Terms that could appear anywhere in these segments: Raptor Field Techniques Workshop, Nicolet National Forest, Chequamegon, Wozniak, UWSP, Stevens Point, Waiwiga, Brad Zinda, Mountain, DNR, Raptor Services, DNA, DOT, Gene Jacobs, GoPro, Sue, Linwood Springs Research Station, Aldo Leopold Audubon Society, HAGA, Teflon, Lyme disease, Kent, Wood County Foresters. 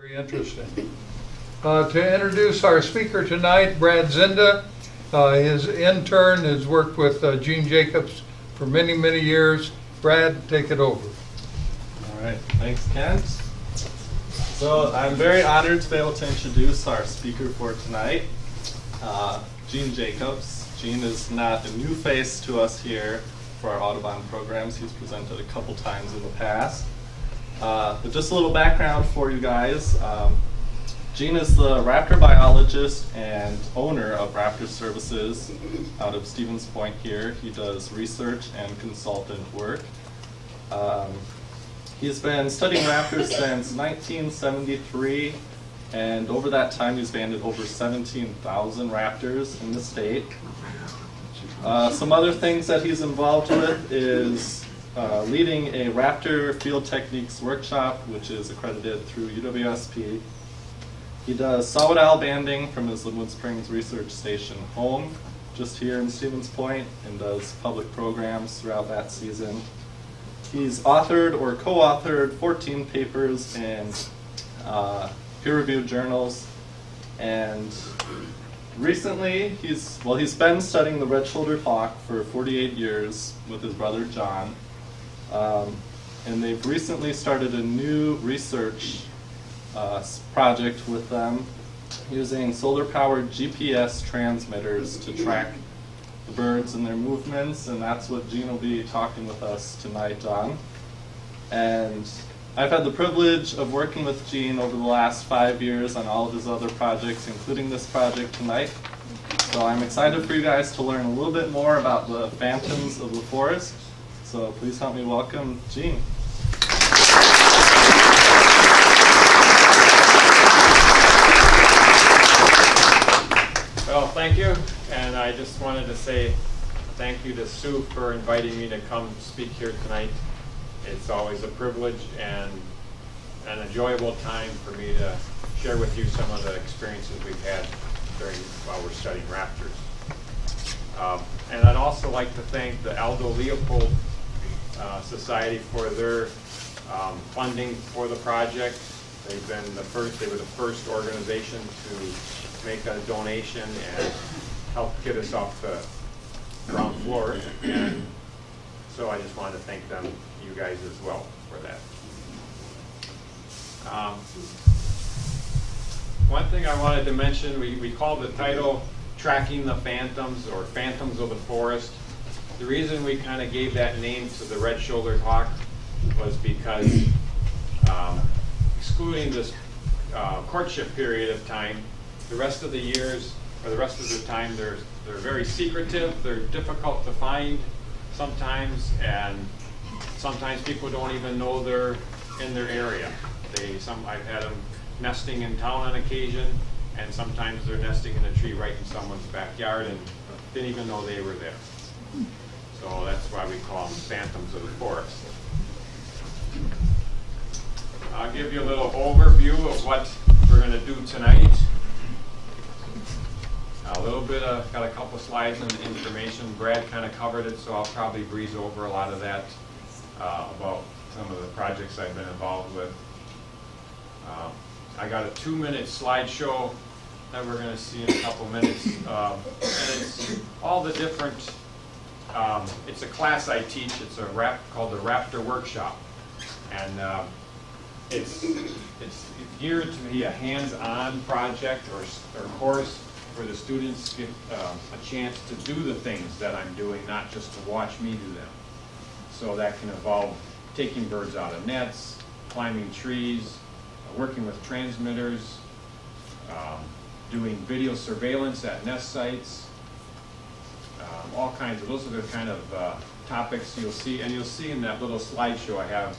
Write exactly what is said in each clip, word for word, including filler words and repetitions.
Very interesting. Uh, to introduce our speaker tonight, Brad Zinda. Uh, his intern has worked with uh, Gene Jacobs for many, many years. Brad, take it over. All right, thanks, Kent. So I'm very honored to be able to introduce our speaker for tonight, uh, Gene Jacobs. Gene is not a new face to us here for our Audubon programs. He's presented a couple times in the past. Uh, but just a little background for you guys. Um, Gene is the raptor biologist and owner of Raptor Services out of Stevens Point here. He does research and consultant work. Um, he's been studying raptors since nineteen seventy-three, and over that time he's banded over seventeen thousand raptors in the state. Uh, some other things that he's involved with is uh, leading a Raptor Field Techniques Workshop, which is accredited through U W S P. He does solid owl banding from his Linwood Springs Research Station home, just here in Stevens Point, and does public programs throughout that season. He's authored or co-authored fourteen papers in uh, peer-reviewed journals, and recently he's, well, he's been studying the red-shouldered hawk for forty-eight years with his brother John, um, and they've recently started a new research Uh, project with them using solar-powered G P S transmitters to track the birds and their movements, and that's what Gene will be talking with us tonight on. And I've had the privilege of working with Gene over the last five years on all of his other projects, including this project tonight. So I'm excited for you guys to learn a little bit more about the phantoms of the forest. So please help me welcome Gene. Well, thank you, and I just wanted to say thank you to Sue for inviting me to come speak here tonight. It's always a privilege and an enjoyable time for me to share with you some of the experiences we've had during while we're studying raptors. Um, and I'd also like to thank the Aldo Leopold uh, Society for their um, funding for the project. They've been the first, they were the first organization to make a donation and help get us off the ground floor. And so I just wanted to thank them, you guys as well, for that. Um, one thing I wanted to mention, we, we call the title Tracking the Phantoms or Phantoms of the Forest. The reason we kind of gave that name to the red-shouldered hawk was because um, excluding this uh, courtship period of time, the rest of the years, or the rest of the time, they're, they're very secretive, they're difficult to find sometimes, and sometimes people don't even know they're in their area. They, some, I've had them nesting in town on occasion, and sometimes they're nesting in a tree right in someone's backyard and didn't even know they were there. So that's why we call them phantoms of the forest. I'll give you a little overview of what we're going to do tonight. A little bit of, got a couple slides and information. Brad kind of covered it, so I'll probably breeze over a lot of that uh, about some of the projects I've been involved with. Uh, I got a two-minute slideshow that we're going to see in a couple minutes. Um, and it's all the different, um, it's a class I teach. It's a rap, called the Raptor Workshop. And um, it's, it's geared to be a hands-on project or, or course, where the students get uh, a chance to do the things that I'm doing, not just to watch me do them. So that can involve taking birds out of nets, climbing trees, uh, working with transmitters, um, doing video surveillance at nest sites, um, all kinds of, those are the kind of uh, topics you'll see, and you'll see in that little slideshow I have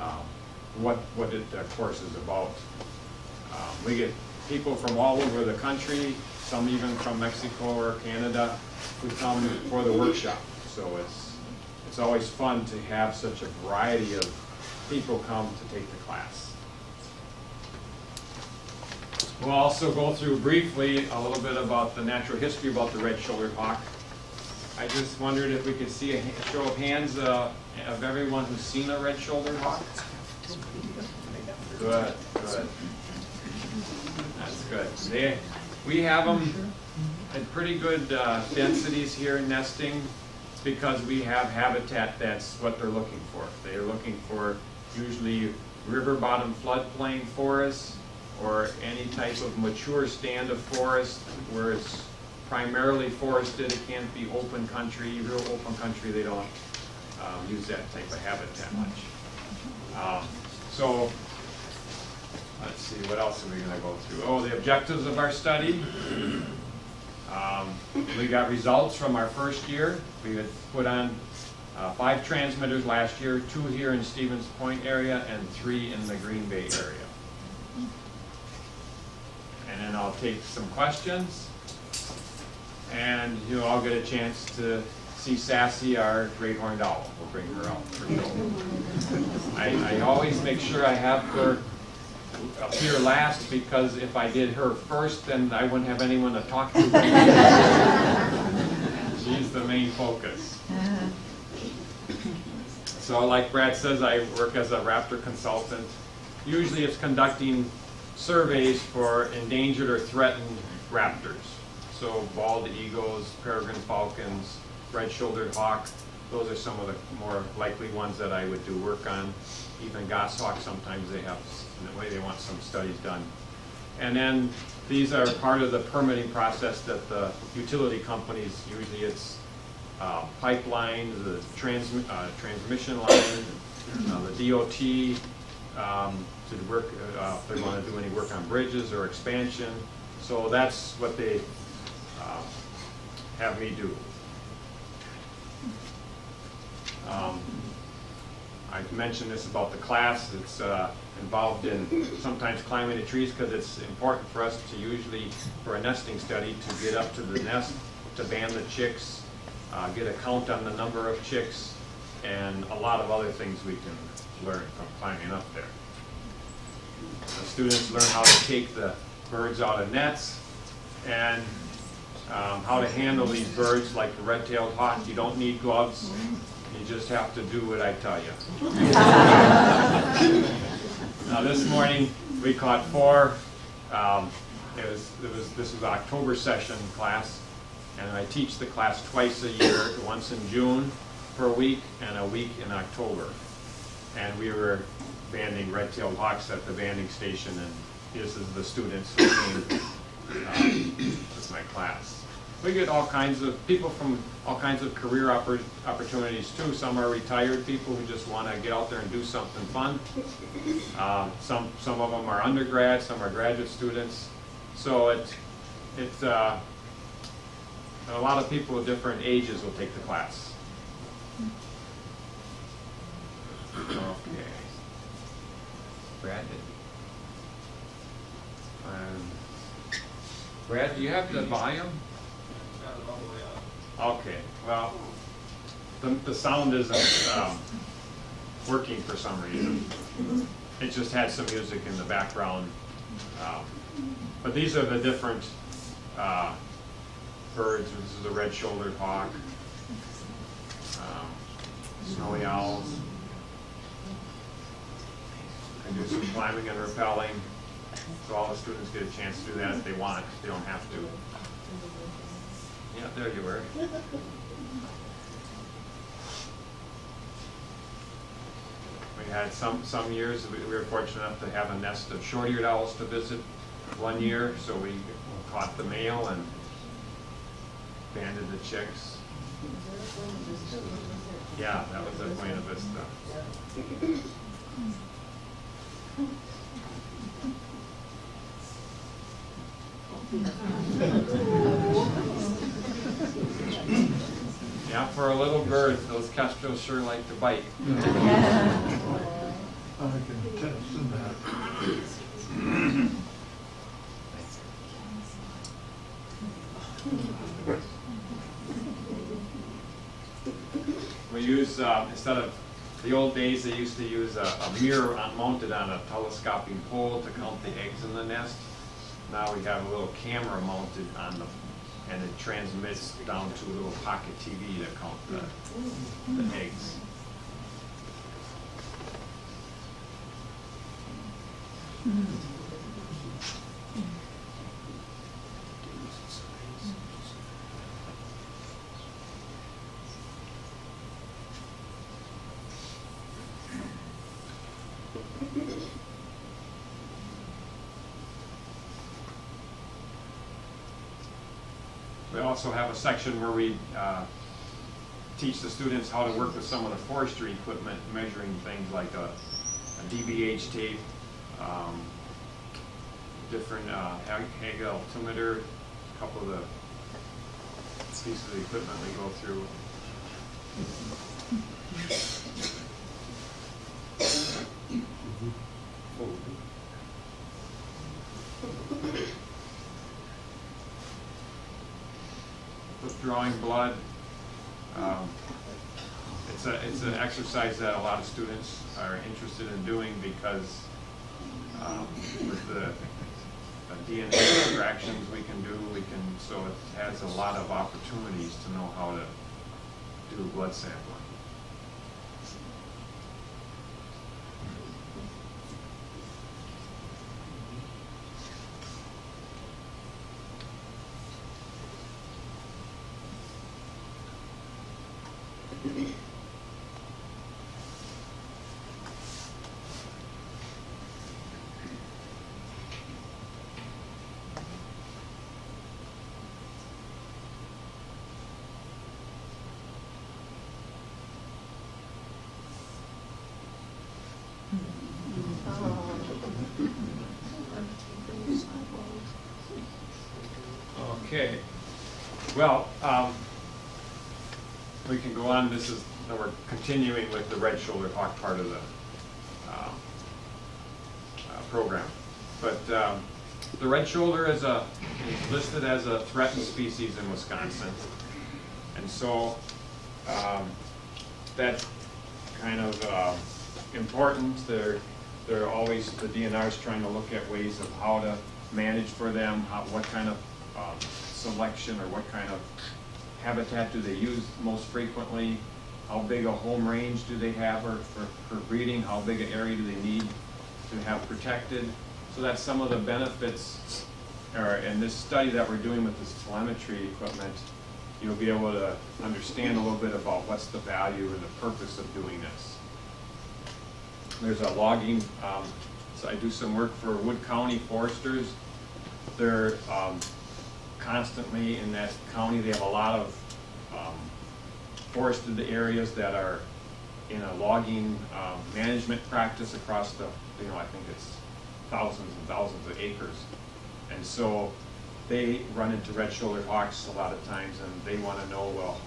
um, what, what it, the course is about. Um, we get people from all over the country, some even from Mexico or Canada, who come for the workshop. So it's, it's always fun to have such a variety of people come to take the class. We'll also go through briefly a little bit about the natural history about the red-shouldered hawk. I just wondered if we could see a show of hands uh, of everyone who's seen a red-shouldered hawk. Good. good. That's good. They, we have them at pretty good uh, densities here in nesting because we have habitat that's what they're looking for. They're looking for usually river bottom floodplain forests or any type of mature stand of forest where it's primarily forested. It can't be open country, real open country. They don't um, use that type of habitat much. Um, so let's see, what else are we going to go through? Oh, the objectives of our study. Um, we got results from our first year. We had put on uh, five transmitters last year, two here in Stevens Point area and three in the Green Bay area. And then I'll take some questions. And you know, I'll get a chance to see Sassy, our great horned owl. We'll bring her out for sure. I, I always make sure I have her appear last because if I did her first, then I wouldn't have anyone to talk to. She's the main focus. So like Brad says, I work as a raptor consultant. Usually it's conducting surveys for endangered or threatened raptors. So bald eagles, peregrine falcons, red-shouldered hawk, those are some of the more likely ones that I would do work on. Even goshawk, sometimes they have, in the way they want some studies done. And then these are part of the permitting process that the utility companies, usually it's uh, pipelines, the trans, uh, transmission line, uh, the D O T, um, to work, uh, if they want to do any work on bridges or expansion. So that's what they uh, have me do. Um, I mentioned this about the class. It's uh, involved in sometimes climbing the trees because it's important for us to usually, for a nesting study, to get up to the nest, to band the chicks, uh, get a count on the number of chicks, and a lot of other things we can learn from climbing up there. The students learn how to take the birds out of nets and um, how to handle these birds like the red-tailed hawk. You don't need gloves. You just have to do what I tell you. Now this morning we caught four. Um, it was, it was, this was an October session class, and I teach the class twice a year, once in June for a week and a week in October. And we were banding red-tailed hawks at the banding station, and this is the students who came um, with my class. We get all kinds of people from all kinds of career oppor opportunities too. Some are retired people who just want to get out there and do something fun. Uh, some some of them are undergrads, some are graduate students. So it's it's uh, a lot of people of different ages will take the class. Okay, Brad. Um, Brad, do you have the volume? Okay, well, the, the sound isn't um, working for some reason. It just had some music in the background. Um, but these are the different uh, birds. This is the red-shouldered hawk, um, snowy owls. I do some climbing and rappelling. So all the students get a chance to do that if they want. They don't have to. Yeah, there you were. We had some, some years, we were fortunate enough to have a nest of short-eared owls to visit one year, so we caught the male and banded the chicks. Yeah, that was at Buena Vista. Yeah, for a little bird, those kestrels sure like to bite. I can catch them out. We use, uh, instead of the old days, they used to use a, a mirror mounted on a telescoping pole to count the eggs in the nest. Now we have a little camera mounted on the, and it transmits down to a little pocket T V to count the, the eggs. We also have a section where we uh, teach the students how to work with some of the forestry equipment, measuring things like a, a D B H tape, um, different uh, HAGA altimeter, a couple of the pieces of the equipment we go through. Drawing blood. Um, it's a it's an exercise that a lot of students are interested in doing because um, with the uh, D N A extractions we can do, we can so it has a lot of opportunities to know how to do blood sampling. Okay, well, um, we can go on. This is, we're continuing with the red-shouldered hawk part of the uh, uh, program. But um, the red-shoulder is, a, is listed as a threatened species in Wisconsin. And so um, that's kind of uh, important. They're, they're always, the D N R is trying to look at ways of how to manage for them, how, what kind of Um, selection or what kind of habitat do they use most frequently, how big a home range do they have or for, for breeding, how big an area do they need to have protected. So that's some of the benefits, or in this study that we're doing with this telemetry equipment, you'll be able to understand a little bit about what's the value and the purpose of doing this. There's a logging, um, so I do some work for Wood County Foresters. They're um, constantly in that county. They have a lot of um, forested areas that are in a logging um, management practice across the, you know, I think it's thousands and thousands of acres. And so they run into red-shouldered hawks a lot of times, and they want to know, well,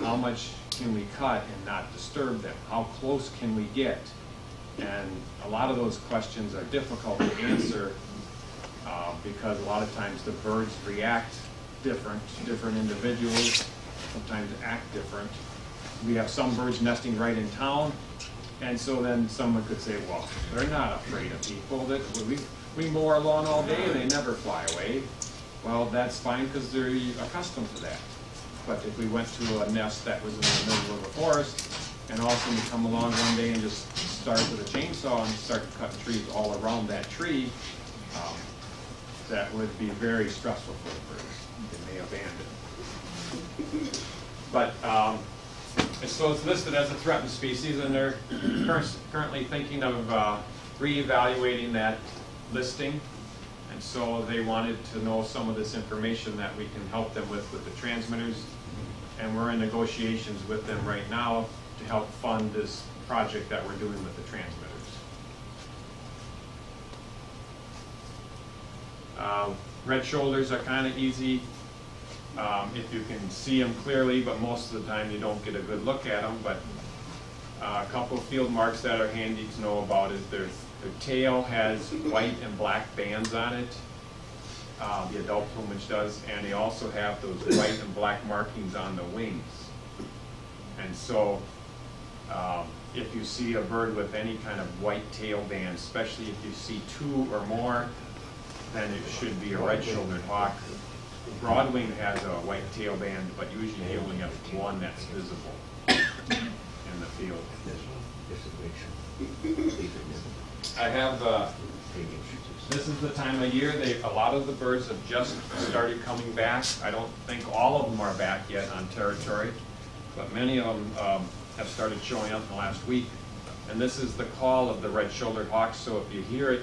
how much can we cut and not disturb them? How close can we get? And a lot of those questions are difficult to answer. Uh, because a lot of times the birds react different, different individuals sometimes act different. We have some birds nesting right in town, and so then someone could say, well, they're not afraid of people. That we, we mow our lawn all day and they never fly away. Well, that's fine because they're accustomed to that. But if we went to a nest that was in the middle of a forest, and all of a sudden we come along one day and just start with a chainsaw and start to cut trees all around that tree, um, that would be very stressful for the birds. They may abandon. But um, and so it's listed as a threatened species, and they're cur currently thinking of uh, reevaluating that listing. And so they wanted to know some of this information that we can help them with with the transmitters. And we're in negotiations with them right now to help fund this project that we're doing with the transmitters. Uh, red shoulders are kind of easy um, if you can see them clearly, but most of the time you don't get a good look at them. But uh, a couple of field marks that are handy to know about is their, their tail has white and black bands on it. Uh, the adult plumage does, and they also have those white and black markings on the wings. And so um, if you see a bird with any kind of white tail band, especially if you see two or more, then it should be a red-shouldered hawk. Broadwing has a white tail band, but usually you only have one that's visible in the the field in this situation. I have, uh, this is the time of year they, a lot of the birds have just started coming back. I don't think all of them are back yet on territory, but many of them um, have started showing up in the last week. And this is the call of the red-shouldered hawk, so if you hear it,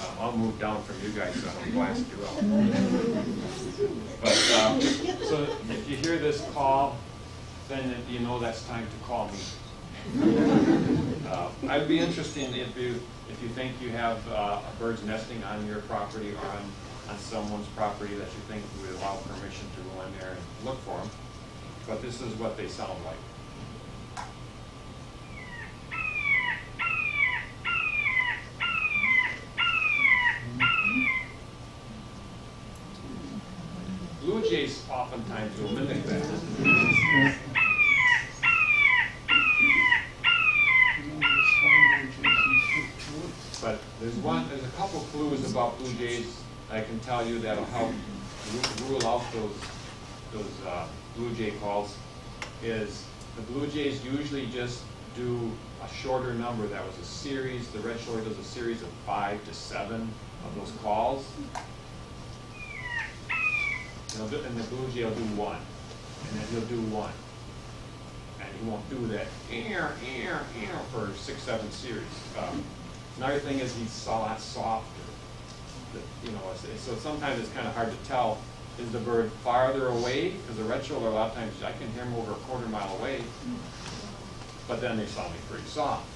uh, I'll move down from you guys, so I'll blast you out. But, um, so if you hear this call, then you know that's time to call me. uh, I'd be interested if you, if you think you have uh, a bird's nesting on your property or on, on someone's property that you think would allow permission to go in there and look for them. But this is what they sound like. Blue jays oftentimes will mimic that. But there's one, there's a couple clues about blue jays I can tell you that'll help rule out those those uh, blue jay calls. Is the blue jays usually just do a shorter number? That was a series. The red-shouldered does a series of five to seven of those calls. And the blue jay will do one, and then he'll do one, and he won't do that ear, ear, ear for six, seven series. Um, another thing is he's a lot softer. You know, so sometimes it's kind of hard to tell. Is the bird farther away? Because the red-shouldered, a lot of times I can hear him over a quarter mile away, but then they sound pretty soft.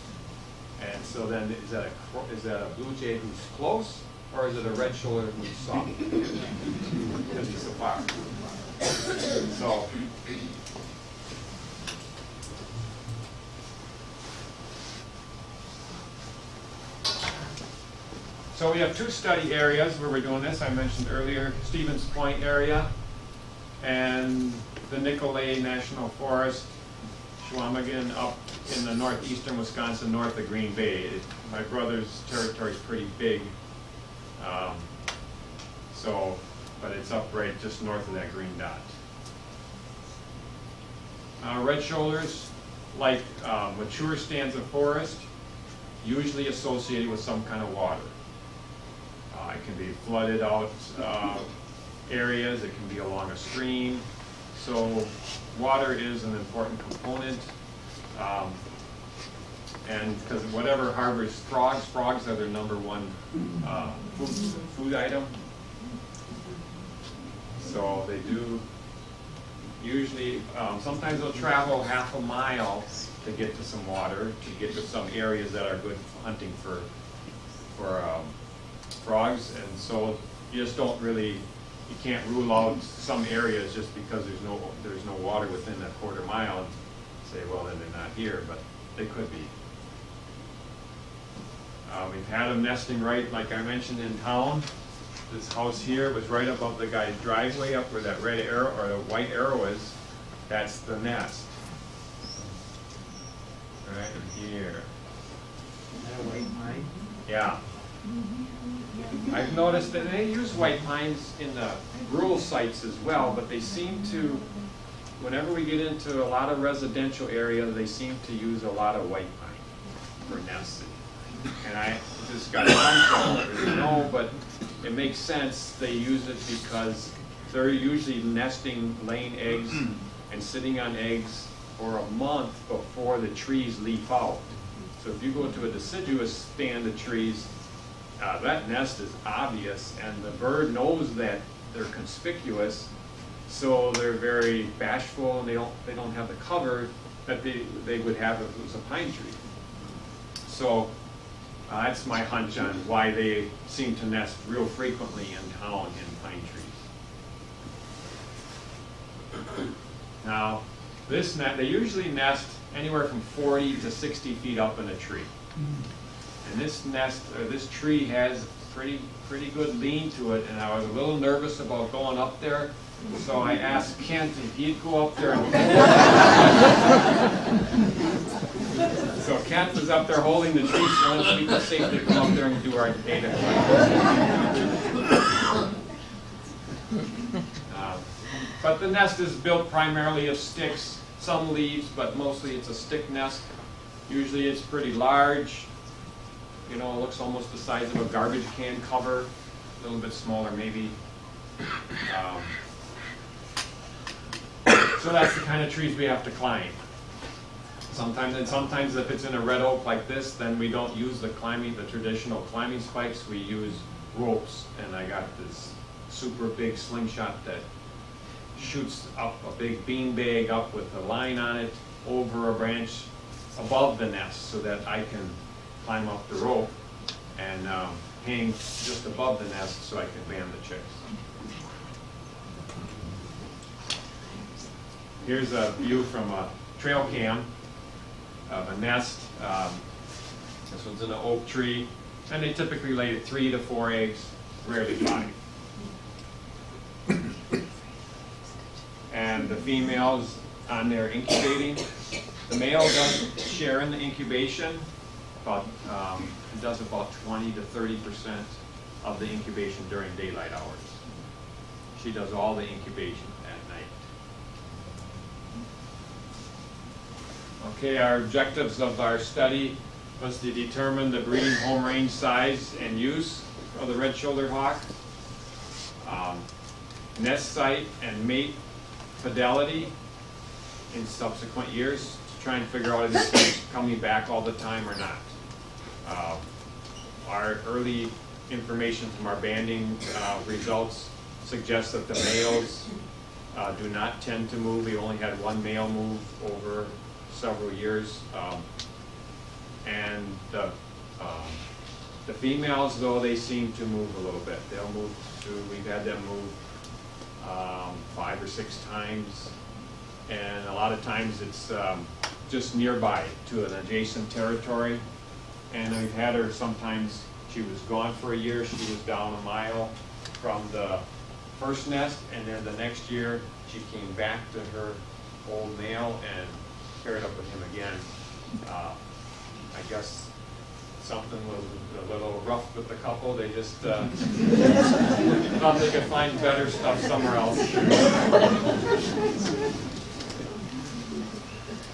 And so then is that a is that a blue jay who's close? Or is it a red-shouldered who's soft? Because he's so far. So, so we have two study areas where we're doing this. I mentioned earlier, Stevens Point area and the Nicolet National Forest, Chequamegon up in the northeastern Wisconsin, north of Green Bay. It, my brother's territory is pretty big. Um, so, but it's up right just north of that green dot. Uh, red shoulders, like uh, mature stands of forest, usually associated with some kind of water. Uh, it can be flooded out uh, areas, it can be along a stream. So water is an important component. Um, And because whatever harbors frogs, frogs are their number one uh, food, food item. So they do usually, um, sometimes they'll travel half a mile to get to some water, to get to some areas that are good for hunting for, for um, frogs. And so you just don't really, you can't rule out some areas just because there's no, there's no water within that quarter mile and say, well, then they're not here, but they could be. Uh, we've had them nesting right, like I mentioned, in town. This house here was right above the guy's driveway, up where that red arrow or the white arrow is. That's the nest. Right here. Is that a white pine? Yeah. I've noticed that they use white pines in the rural sites as well, but they seem to, whenever we get into a lot of residential areas, they seem to use a lot of white pine for nesting. And I just got to know, but it makes sense they use it because they're usually nesting, laying eggs, and sitting on eggs for a month before the trees leaf out. So if you go to a deciduous stand of trees, uh, that nest is obvious, and the bird knows that they're conspicuous, so they're very bashful, and they don't they don't have the cover that they they would have if it was a pine tree. So. Uh, that's my hunch on why they seem to nest real frequently in town in pine trees. Now, this net, they usually nest anywhere from forty to sixty feet up in a tree. And this nest, or this tree, has pretty pretty good lean to it, and I was a little nervous about going up there, so I asked Kent if he'd go up there and So Kent was up there holding the tree, so once we were safe to come up there and do our data collection. Uh, but the nest is built primarily of sticks, some leaves, but mostly it's a stick nest. Usually it's pretty large. You know, it looks almost the size of a garbage can cover, a little bit smaller maybe. Um, so that's the kind of trees we have to climb. Sometimes, and sometimes if it's in a red oak like this, then we don't use the climbing, the traditional climbing spikes. We use ropes, and I got this super big slingshot that shoots up a big bean bag up with a line on it over a branch above the nest so that I can climb up the rope and um, hang just above the nest so I can bam the chicks. Here's a view from a trail cam of a nest. Um, this one's in an oak tree, and they typically lay three to four eggs, rarely five. And the female's on there incubating. The male doesn't share in the incubation, but um, it does about twenty to thirty percent of the incubation during daylight hours. She does all the incubation at night. Okay, our objectives of our study was to determine the breeding home range size and use of the red-shouldered hawk, um, nest site and mate fidelity in subsequent years, to try and figure out if these things are coming back all the time or not. Uh, our early information from our banding uh, results suggests that the males uh, do not tend to move. We only had one male move over several years. Um, and the, um, the females, though, they seem to move a little bit. They'll move to, we've had them move Um, five or six times, and a lot of times it's um, just nearby to an adjacent territory. And we've had her sometimes, she was gone for a year, she was down a mile from the first nest, and then the next year she came back to her old male and paired up with him again. Uh, I guess something was a little rough with the couple. They just uh, thought they could find better stuff somewhere else.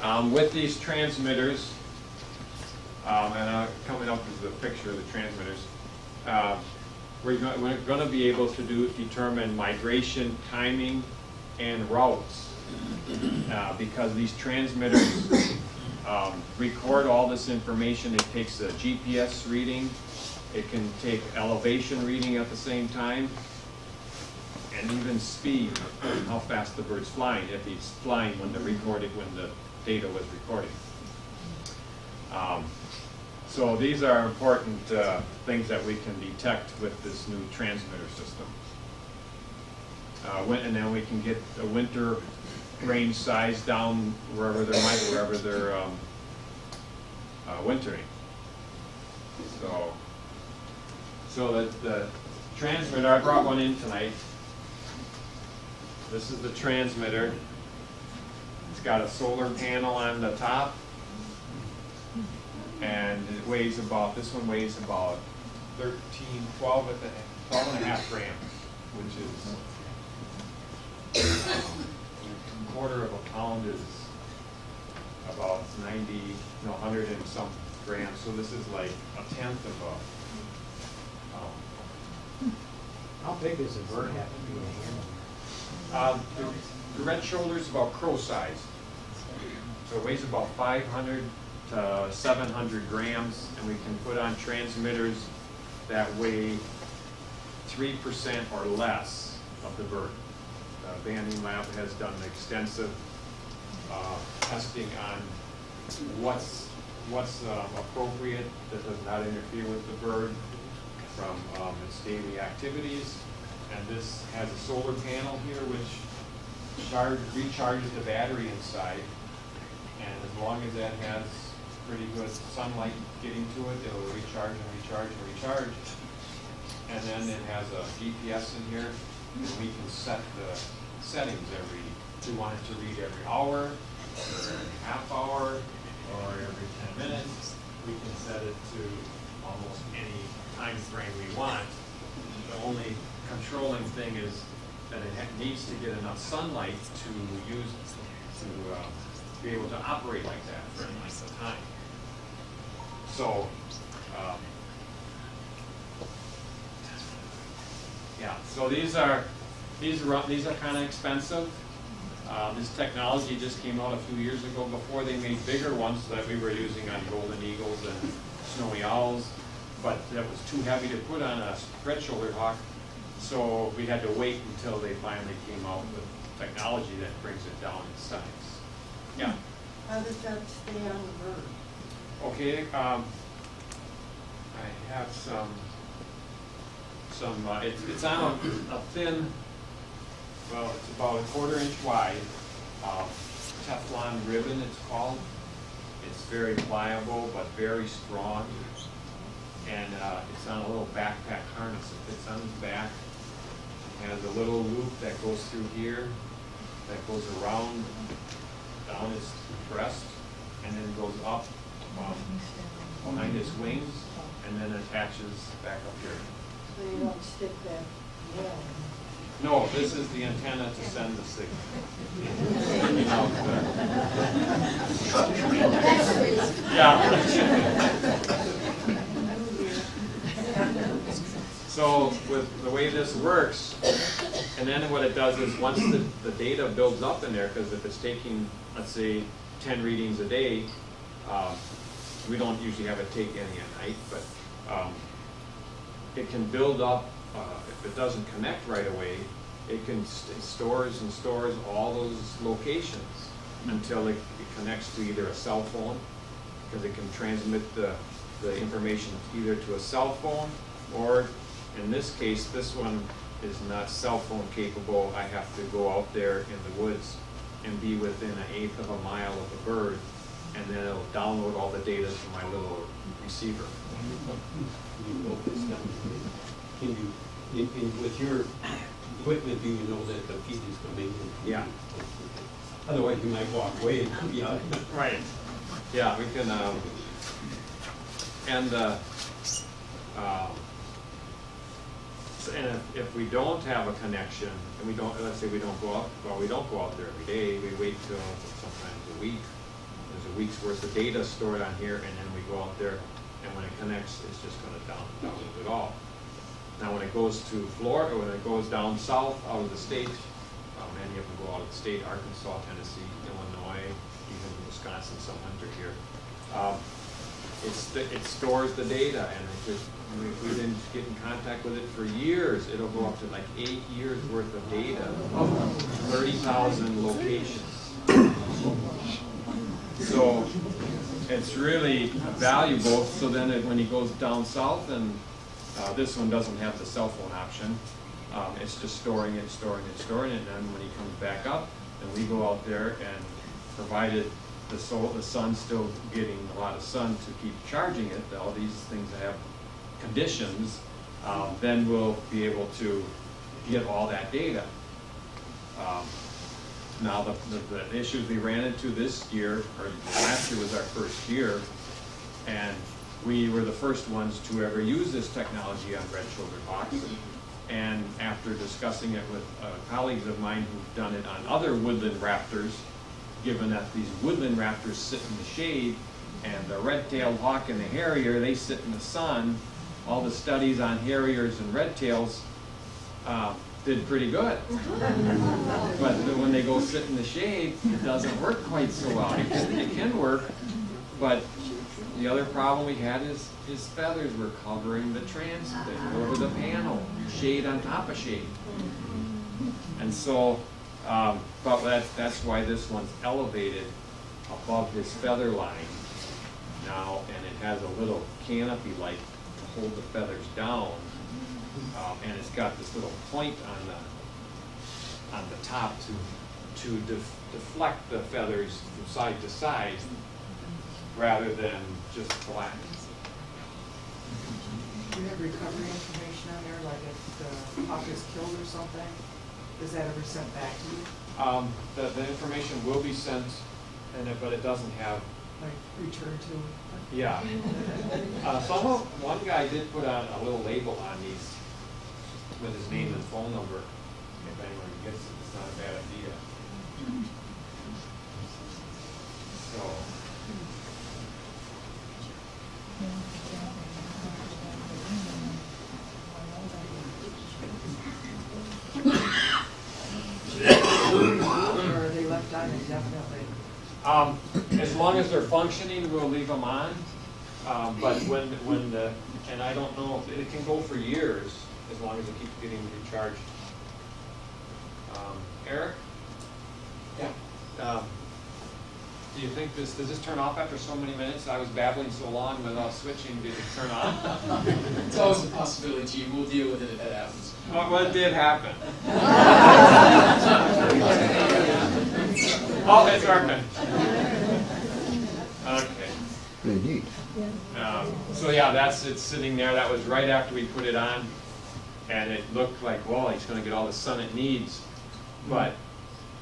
um, with these transmitters, um, and uh, coming up is the picture of the transmitters, uh, we're going to be able to do determine migration, timing, and routes, uh, because these transmitters Um, record all this information. It takes a G P S reading, it can take elevation reading at the same time, and even speed, how fast the bird's flying, if he's flying when the recorded, when the data was recorded. Um, so these are important uh, things that we can detect with this new transmitter system. Uh, when, and then we can get a winter range size down wherever they're wherever they're um, uh, wintering. So, so that the transmitter, I brought one in tonight. This is the transmitter. It's got a solar panel on the top, and it weighs about, this one weighs about thirteen, twelve and a half grams, which is Um, quarter of a pound is about ninety, no, one hundred and some grams. So this is like a tenth of a pound. How big does a bird have to be in a handle? Uh, the, the red shoulder is about crow size. So it weighs about five hundred to seven hundred grams, and we can put on transmitters that weigh three percent or less of the bird. Uh, banding lab has done extensive uh, testing on what's what's um, appropriate, that does not interfere with the bird from um, its daily activities. And this has a solar panel here which charge, recharges the battery inside, and as long as that has pretty good sunlight getting to it, it will recharge and recharge and recharge. And then it has a G P S in here. We can set the settings every, we want it to read every hour, or every half hour, or every ten minutes. We can set it to almost any time frame we want. The only controlling thing is that it needs to get enough sunlight to use, to uh, to be able to operate like that for a length of time. So, um, yeah. So these are these are these are kind of expensive. Uh, this technology just came out a few years ago. Before they made bigger ones that we were using on golden eagles and snowy owls, but that was too heavy to put on a red-shouldered hawk. So we had to wait until they finally came out with technology that brings it down in size. Yeah. How does that stay on the bird? Okay, um, I have some, some. Uh, it, it's on a, a thin, well, it's about a quarter inch wide, uh, Teflon ribbon it's called. It's very pliable but very strong, and uh, it's on a little backpack harness that fits on the back. It has a little loop that goes through here, that goes around, down his breast, and then goes up Um, behind his wings, and then attaches back up here. So you don't stick that well. No, this is the antenna to send the signal. Yeah. So with the way this works, and then what it does is once the, the data builds up in there, because if it's taking, let's say, ten readings a day, um, we don't usually have it take any at night, but um, it can build up. Uh, if it doesn't connect right away, it can st stores and stores all those locations until it, it connects to either a cell phone, because it can transmit the, the information either to a cell phone, or in this case, this one is not cell phone capable. I have to go out there in the woods and be within an eighth of a mile of the bird, and then it'll download all the data to my little receiver. Can you, can you in, in, with your equipment, do you know that the feed is coming in? Yeah. Otherwise, you might walk away and be out. Right. Yeah, we can. Um, and uh, uh, and if, if we don't have a connection, and we don't, let's say we don't go out, well, we don't go out there every day. We wait till sometimes a week. There's a week's worth of data stored on here, and then we go out there, and when it connects, it's just going to down, download it all. Now, when it goes to Florida, when it goes down south out of the state, um, many of them go out of the state, Arkansas, Tennessee, Illinois, even Wisconsin, some winter here. Um, it's th it stores the data, and it just, if we didn't get in contact with it for years, it'll go up to like eight years worth of data, thirty thousand locations. So it's really valuable. So then it, when he goes down south, and uh, this one doesn't have the cell phone option, um, it's just storing it, storing it, storing it. And then when he comes back up, then we go out there, and provided the, sol the sun's still getting a lot of sun to keep charging it, all these things that have conditions, um, then we'll be able to get all that data. Um, Now the, the, the issues we ran into this year, or last year was our first year, and we were the first ones to ever use this technology on red-shouldered hawks. And after discussing it with uh, colleagues of mine who've done it on other woodland raptors, given that these woodland raptors sit in the shade, and the red-tailed hawk and the harrier, they sit in the sun, all the studies on harriers and red-tails, uh, did pretty good, but when they go sit in the shade, it doesn't work quite so well. It can, it can work, but the other problem we had is his feathers were covering the transit over the panel, shade on top of shade. And so, um, but that, that's why this one's elevated above his feather line now, and it has a little canopy like to hold the feathers down. Um, and it's got this little point on the on the top to to def deflect the feathers from side to side, rather than just flat. Do you have recovery information on there, like if the hawk is killed or something? Is that ever sent back to you? Um, the, the information will be sent, and it, but it doesn't have like return to. Yeah. Uh, some of, one guy did put on a little label on these with his name and phone number. If anyone gets it, it's not a bad idea. definitely. Um, as long as they're functioning, we'll leave them on. Uh, but when when the and I don't know if it can go for years as long as it keeps getting recharged. Um, Eric, yeah. Um, do you think this does this turn off after so many minutes? I was babbling so long without switching. Did it turn on? It's always a possibility. We'll deal with it if that happens. What well, well, did happen? Oh, it's working. Okay. Pretty neat. Um, so yeah, that's it's sitting there. That was right after we put it on, and it looked like, well, it's going to get all the sun it needs. But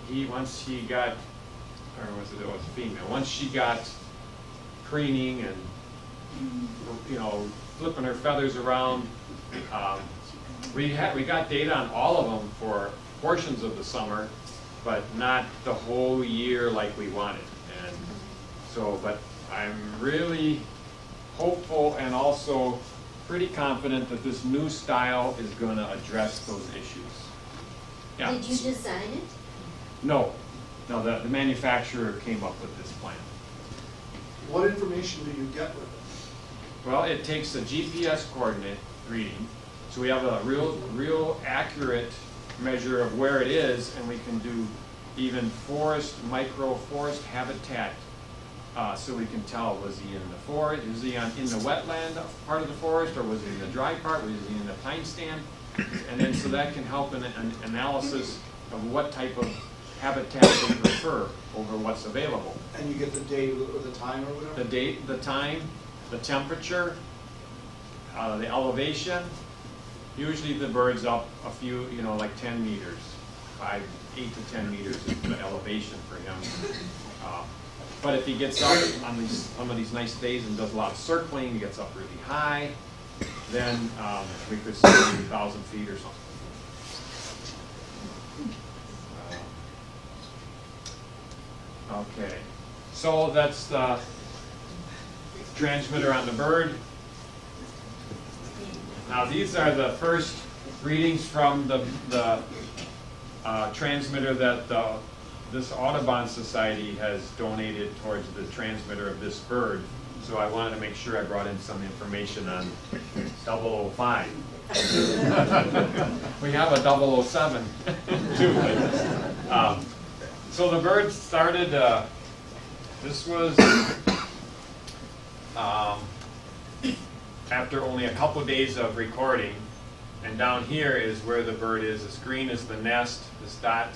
he once he got, or was it it was female? Once she got preening and you know flipping her feathers around, um, we had we got data on all of them for portions of the summer, but not the whole year like we wanted. And so, but I'm really hopeful and also pretty confident that this new style is going to address those issues. Yeah. Did you design it? No. No, the, the manufacturer came up with this plan. What information do you get with it? Well, it takes a G P S coordinate reading, so we have a real, real accurate measure of where it is, and we can do even forest, micro-forest habitat. Uh, so we can tell, was he in the forest, was he on, in the wetland part of the forest, or was he in the dry part, was he in the pine stand? And then so that can help in an analysis of what type of habitat they prefer over what's available. And you get the date or the time or whatever? The date, the time, the temperature, uh, the elevation. Usually the bird's up a few, you know, like ten meters, five, eight to ten meters is the elevation for him. Uh, But if he gets up on these, some of these nice days and does a lot of circling, he gets up really high, then um, we could see three thousand feet or something. Uh, okay, so that's the transmitter on the bird. Now these are the first readings from the, the uh, transmitter that the this Audubon Society has donated towards the transmitter of this bird, so I wanted to make sure I brought in some information on double oh five. We have a double oh seven, too. Um, so the bird started, uh, this was um, after only a couple of days of recording, and down here is where the bird is. This green is the nest, this dot.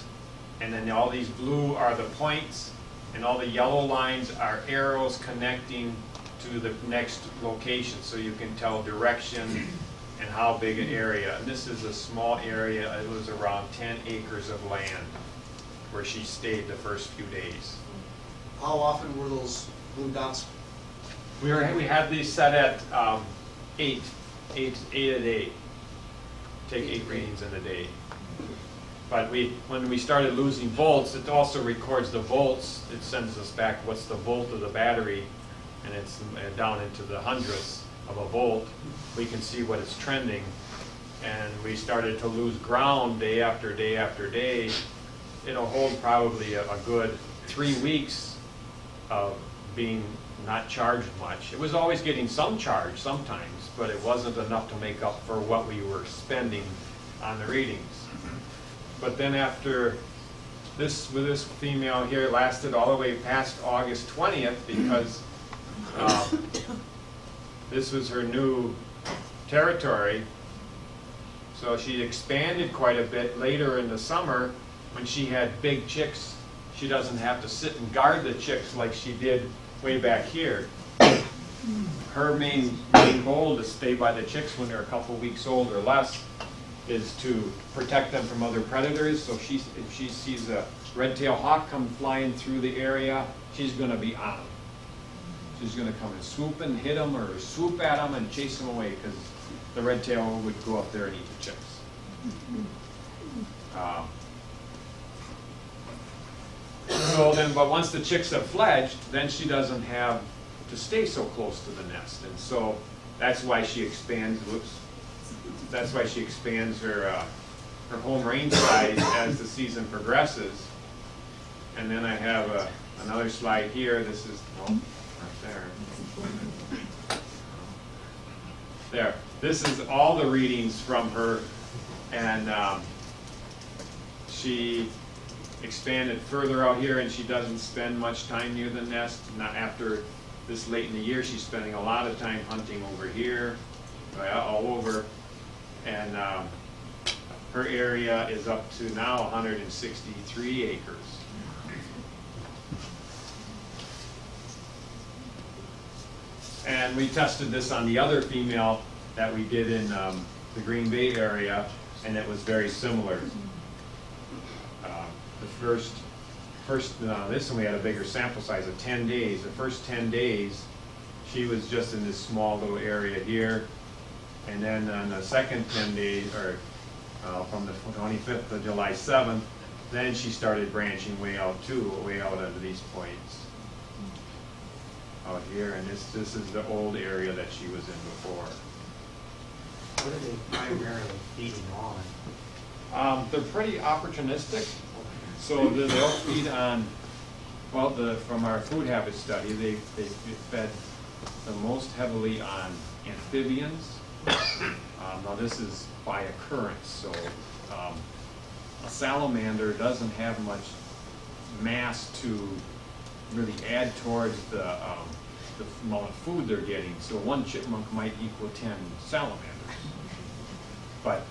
And then all these blue are the points, and all the yellow lines are arrows connecting to the next location, so you can tell direction and how big an area. And this is a small area. It was around ten acres of land where she stayed the first few days. How often were those blue dots? We were, we had these set at um, eight, eight, eight a day. Take eight readings in a day. But we, when we started losing volts, it also records the volts. It sends us back what's the volt of the battery, and it's down into the hundredths of a volt. We can see what it's trending. And we started to lose ground day after day after day. It'll hold probably a, a good three weeks of being not charged much. It was always getting some charge sometimes, but it wasn't enough to make up for what we were spending on the readings. But then after this, with this female here, it lasted all the way past August twentieth because uh, this was her new territory. So she expanded quite a bit later in the summer when she had big chicks. She doesn't have to sit and guard the chicks like she did way back here. Her main, main goal to stay by the chicks when they're a couple weeks old or less is to protect them from other predators. So she, if she sees a red-tailed hawk come flying through the area, she's going to be on him. She's going to come and swoop and hit him or swoop at him and chase him away because the red-tailed would go up there and eat the chicks. Um, so then, but once the chicks have fledged, then she doesn't have to stay so close to the nest, and so that's why she expands. Whoops. That's why she expands her, uh, her home range size as the season progresses. And then I have a, another slide here. This is, no, not there. There. This is all the readings from her, and um, she expanded further out here, and she doesn't spend much time near the nest. Not after this late in the year, she's spending a lot of time hunting over here, all over, and um, her area is up to now one hundred sixty-three acres. And we tested this on the other female that we did in um, the Green Bay area, and it was very similar. Uh, the first, first uh, this one we had a bigger sample size of ten days. The first ten days, she was just in this small little area here, and then on the second ten days, or uh, from the twenty-fifth to July seventh, then she started branching way out too, way out of these points out here, and this this is the old area that she was in before. What are they primarily feeding on? Um, they're pretty opportunistic. So they'll feed on, well, the, from our food habit study, they, they fed the most heavily on amphibians. Um, now this is by occurrence, so um, a salamander doesn't have much mass to really add towards the, um, the amount of food they're getting. So one chipmunk might equal ten salamanders. But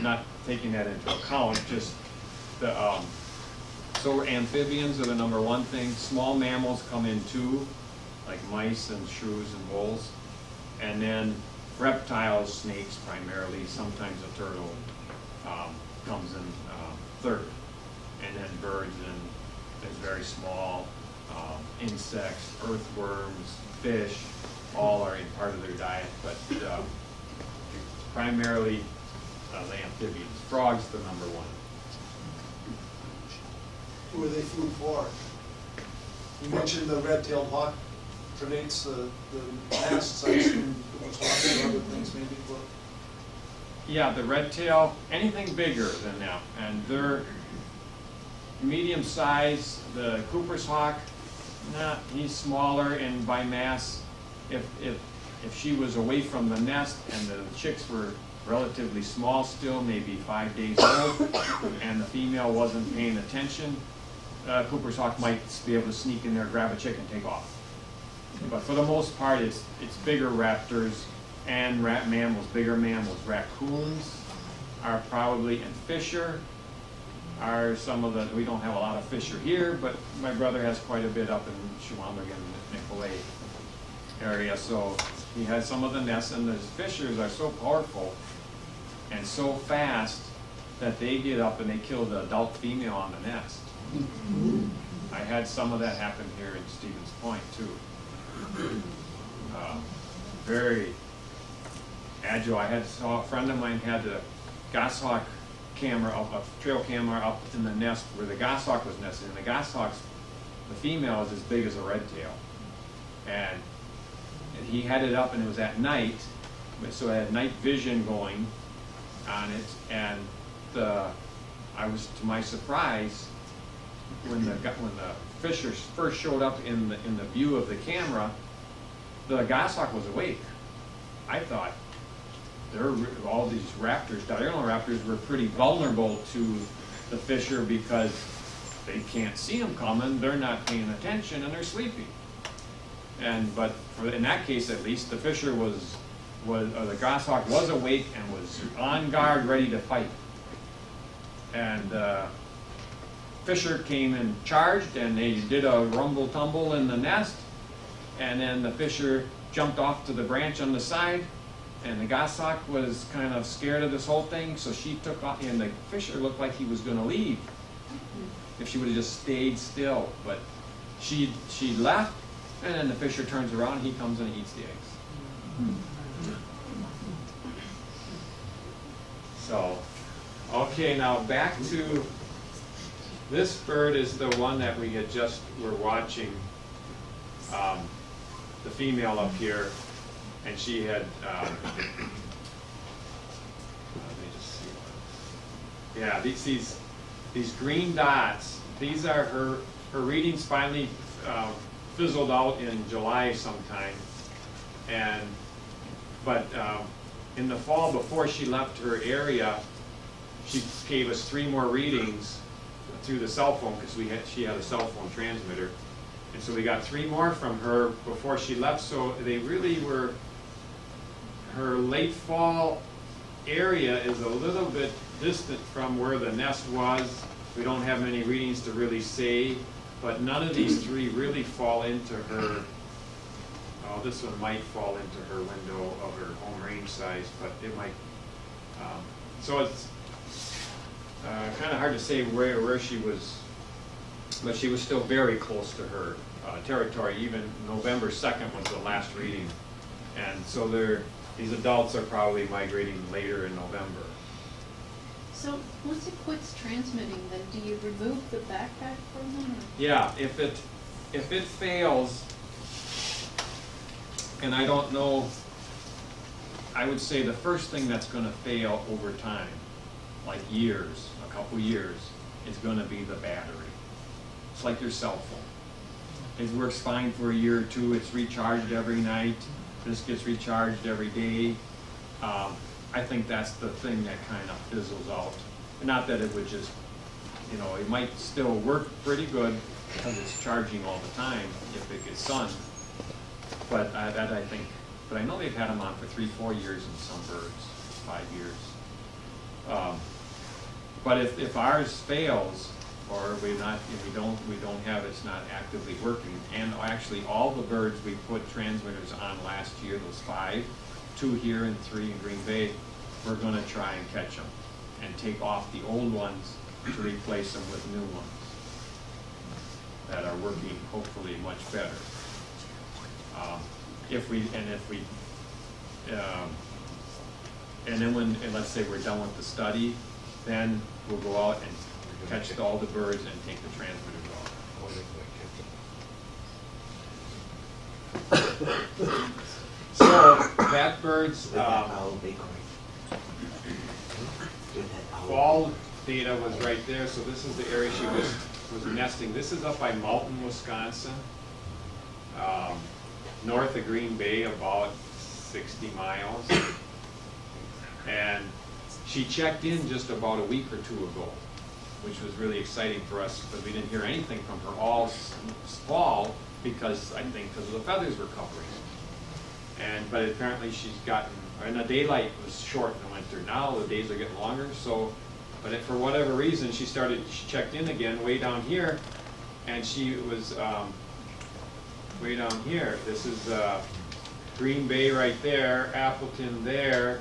not taking that into account, just the, um, so amphibians are the number one thing. Small mammals come in too, like mice and shrews and voles. And then reptiles, snakes primarily, sometimes a turtle um, comes in uh, third. And then birds and is very small. Um, insects, earthworms, fish, all are in part of their diet, but uh, primarily uh, the amphibians. Frogs, the number one. Who are they food for? You mentioned the red-tailed hawk predates the, the nests, I assume, with hawks and other things maybe. But yeah, the red-tail, anything bigger than that, and they're medium size. The Cooper's hawk, nah, he's smaller, and by mass, if, if, if she was away from the nest and the chicks were relatively small still, maybe five days old, and the female wasn't paying attention, uh, Cooper's hawk might be able to sneak in there, grab a chick, and take off. But for the most part, it's, it's bigger raptors and rat mammals, bigger mammals. Raccoons are probably, and fisher, are some of the, we don't have a lot of fisher here, but my brother has quite a bit up in Chequamegon and Nicolet area, so he has some of the nests, and those fishers are so powerful and so fast that they get up and they kill the adult female on the nest. I had some of that happen here in Stevens Point too. Uh, very agile. I had saw a friend of mine had a goshawk camera up, a trail camera up in the nest where the goshawk was nesting. And the goshawk's, the female is as big as a red tail. And, and he had it up, and it was at night, so I had night vision going on it. And the, I was, to my surprise, when the when the fisher first showed up in the in the view of the camera, the goshawk was awake. I thought, They're, all these raptors, diurnal raptors, were pretty vulnerable to the fisher because they can't see them coming, they're not paying attention, and they're sleepy. And but for, in that case, at least, the fisher was, was or the goshawk was awake and was on guard, ready to fight. And uh, fisher came and charged, and they did a rumble tumble in the nest, and then the fisher jumped off to the branch on the side. And the goshawk was kind of scared of this whole thing, so she took off, and the fisher looked like he was going to leave if she would have just stayed still. But she she left, and then the fisher turns around, and he comes and eats the eggs. So, okay, now back to this bird is the one that we had just were watching, um, the female up here. And she had, uh, let me just see. Yeah, these, these, these green dots, these are her her readings finally uh, fizzled out in July sometime, and but uh, in the fall before she left her area, she gave us three more readings through the cell phone because we had she had a cell phone transmitter, and so we got three more from her before she left. So they really were her late fall area is a little bit distant from where the nest was. We don't have many readings to really say, but none of these three really fall into her, oh, this one might fall into her window of her home range size, but it might, um, so it's uh, kind of hard to say where, where she was, but she was still very close to her uh, territory. Even November second was the last reading, and so there, these adults are probably migrating later in November. So once it quits transmitting, then do you remove the backpack from them? Or? Yeah, if it if it fails, and I don't know, I would say the first thing that's going to fail over time, like years, a couple years, is going to be the battery. It's like your cell phone. It works fine for a year or two. It's recharged every night. This gets recharged every day. Um, I think that's the thing that kind of fizzles out. Not that it would just, you know, it might still work pretty good because it's charging all the time if it gets sun. But I, that I think, but I know they've had them on for three, four years in some birds, five years. Um, but if, if ours fails, or we not, if we don't, we don't have, it's not actively working. And actually, all the birds we put transmitters on last year, those five, two here and three in Green Bay, we're going to try and catch them and take off the old ones to replace them with new ones that are working hopefully much better. Um, if we and if we um, and then when and let's say we're done with the study, then we'll go out and catch all the birds and take the transmitters off. So that bird's um, fall data was right there. So this is the area she was was nesting. This is up by Mountain, Wisconsin, um, north of Green Bay, about sixty miles. And she checked in just about a week or two ago, which was really exciting for us, but we didn't hear anything from her all fall because I think because the feathers were covering. And, but apparently she's gotten, and the daylight was short in the winter. Now the days are getting longer, so, but it, for whatever reason, she started, she checked in again way down here, and she was um, way down here. This is uh, Green Bay right there, Appleton there,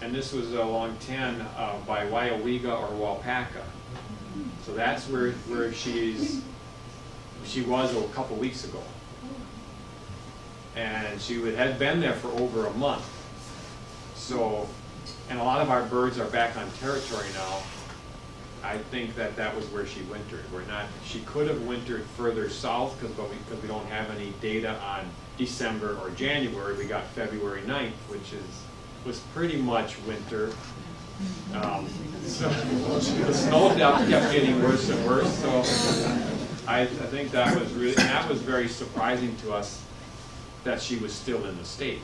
and this was along ten uh, by Waiwiga or Waupaca. So that's where, where she's, she was a couple weeks ago. And she would, had been there for over a month. So, and a lot of our birds are back on territory now. I think that that was where she wintered. We're not, she could have wintered further south because but we, we don't have any data on December or January. We got February ninth, which is, was pretty much winter. Um, so the snow depth kept getting worse and worse. So I, I think that was really, and that was very surprising to us, that she was still in the state,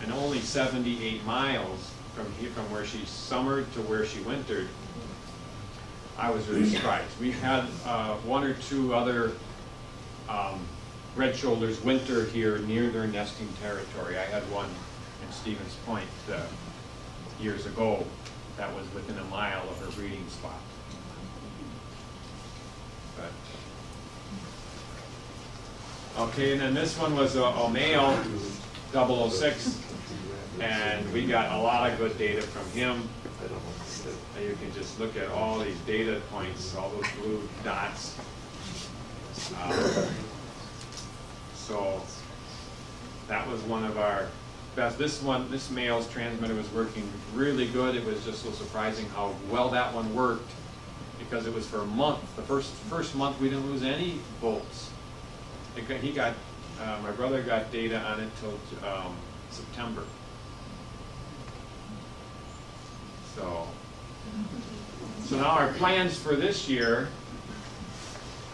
and only seventy-eight miles from here, from where she summered to where she wintered. I was really surprised. We had uh, one or two other um, red-shoulders winter here near their nesting territory. I had one in Stevens Point uh, years ago that was within a mile of her breeding spot. But okay, and then this one was a, a male, double oh six, and we got a lot of good data from him. And you can just look at all these data points, all those blue dots. Um, so that was one of our best. This one, this male's transmitter was working really good. It was just so surprising how well that one worked because it was for a month. The first first month we didn't lose any bolts. He got, uh, my brother got data on it till um, September. So, so now our plans for this year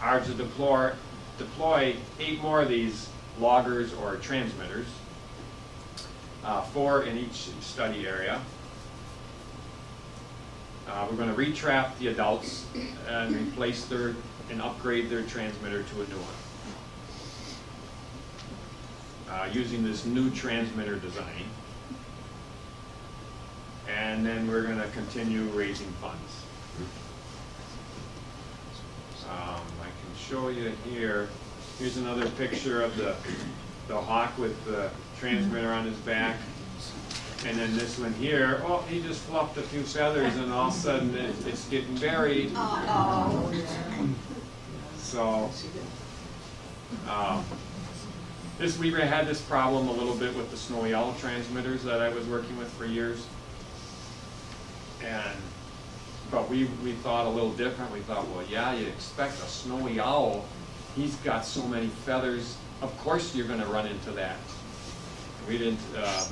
are to deploy, deploy eight more of these loggers or transmitters, uh, four in each study area. Uh, we're going to retrap the adults and replace their and upgrade their transmitter to a new one, uh, using this new transmitter design. And then we're going to continue raising funds. Um, I can show you here. Here's another picture of the, the hawk with the transmitter on his back. And then this one here, oh, he just fluffed a few feathers and all of a sudden it, it's getting buried. Oh, yeah. So, um, this, we had this problem a little bit with the snowy owl transmitters that I was working with for years. And, but we, we thought a little different. We thought, well, yeah, you expect a snowy owl. He's got so many feathers. Of course you're going to run into that. We didn't, uh,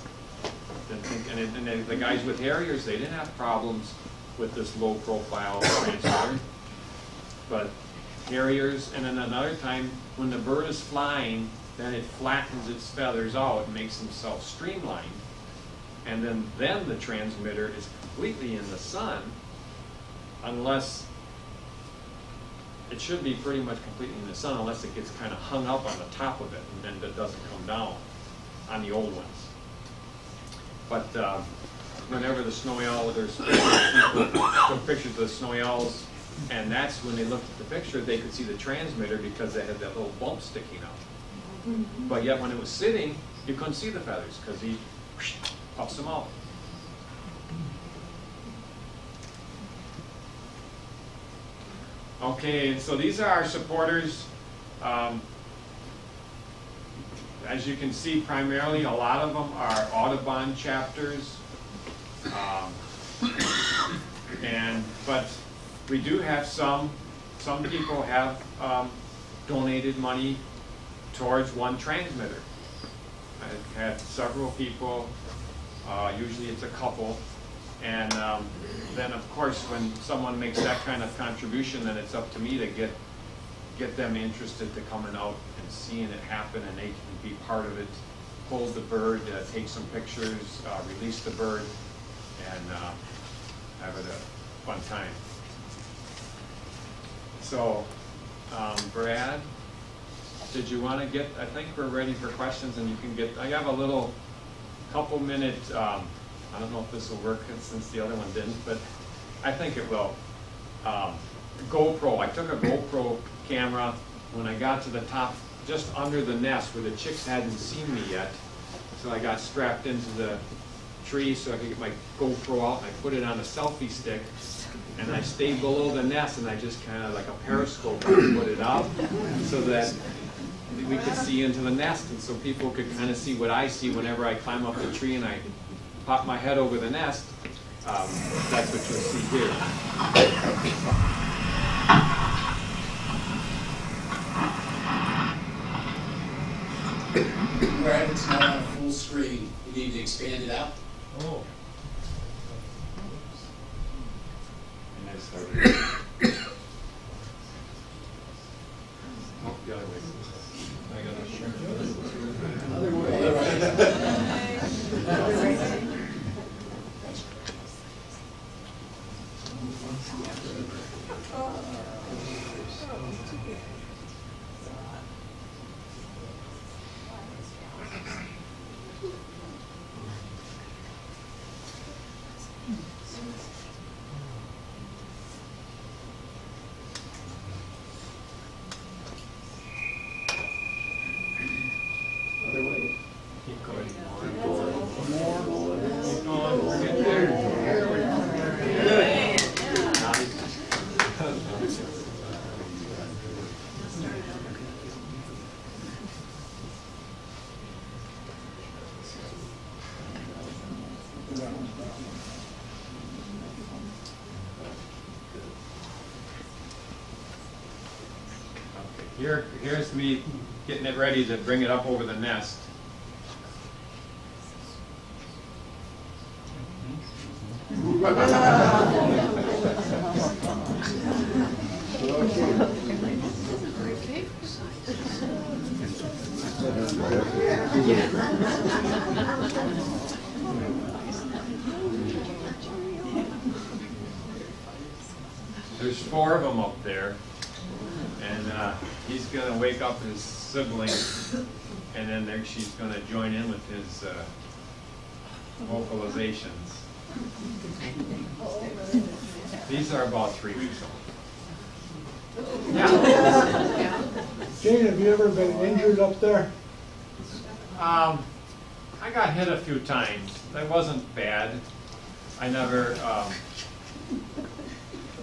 didn't think, and, it, and they, the guys with Harriers, they didn't have problems with this low profile transmitter. But Harriers, and then another time, when the bird is flying, then it flattens its feathers out. It makes himself streamlined. And then, then the transmitter is completely in the sun, unless it should be pretty much completely in the sun, unless it gets kind of hung up on the top of it, and then it doesn't come down on the old ones. But uh, whenever the snowy owl, there's pictures of the snowy owls, and that's when they looked at the picture, they could see the transmitter because they had that little bump sticking out. But yet when it was sitting, you couldn't see the feathers because he puffs them out. Okay, so these are our supporters. Um, as you can see, primarily a lot of them are Audubon chapters. Um, and but we do have some, some people have um, donated money towards one transmitter. I've had several people, uh, usually it's a couple. And um, then, of course, when someone makes that kind of contribution, then it's up to me to get get them interested to coming out and seeing it happen, and they can be part of it. Hold the bird, uh, take some pictures, uh, release the bird, and uh, have it a fun time. So, um, Brad, did you want to get? I think we're ready for questions, and you can get. I have a little couple minute. Um, I don't know if this will work since the other one didn't, but I think it will. Um, GoPro, I took a GoPro camera when I got to the top, just under the nest where the chicks hadn't seen me yet. So I got strapped into the tree so I could get my GoPro out, and I put it on a selfie stick, and I stayed below the nest, and I just kind of like a periscope put it out so that we could see into the nest, and so people could kind of see what I see whenever I climb up the tree and I pop my head over the nest. Um, that's what you'll see here. Brad, it's not on full screen. You need to expand it out. Oh. And I started. Oh, the other way. I got a shirt. Other way. Other way. Other way. Other way. Keep going. Keep going. More. Keep going. We're getting there. Here, here's me getting it ready to bring it up over the nest. Okay. There's four of them up there, and uh, he's going to wake up his siblings, and then there she's going to join in with his uh, vocalizations. These are about three weeks old. Yeah. Gene, have you ever been injured up there? Um, I got hit a few times. That wasn't bad. I never, um,